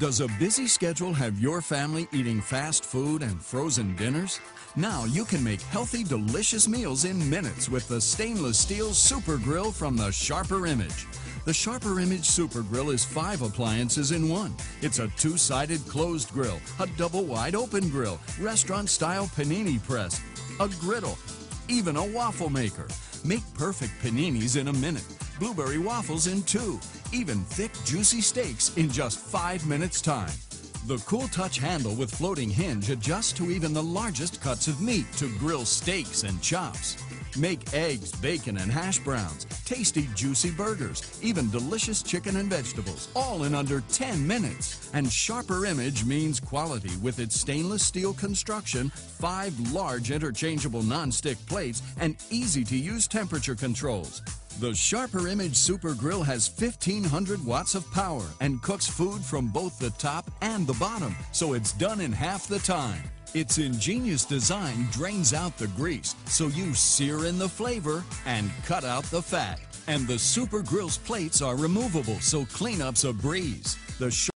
Does a busy schedule have your family eating fast food and frozen dinners? Now you can make healthy, delicious meals in minutes with the stainless steel Super Grill from The Sharper Image. The Sharper Image Super Grill is 5 appliances in one. It's a 2-sided closed grill, a double-wide open grill, restaurant-style panini press, a griddle, even a waffle maker. Make perfect paninis in a minute, blueberry waffles in 2, even thick, juicy steaks in just 5 minutes' time. The Cool Touch handle with floating hinge adjusts to even the largest cuts of meat to grill steaks and chops. Make eggs, bacon, and hash browns, tasty, juicy burgers, even delicious chicken and vegetables, all in under 10 minutes. And Sharper Image means quality with its stainless steel construction, 5 large interchangeable non-stick plates, and easy-to-use temperature controls. The Sharper Image Super Grill has 1,500 watts of power and cooks food from both the top and the bottom, so it's done in half the time. Its ingenious design drains out the grease, so you sear in the flavor and cut out the fat. And the Super Grill's plates are removable, so cleanup's a breeze. The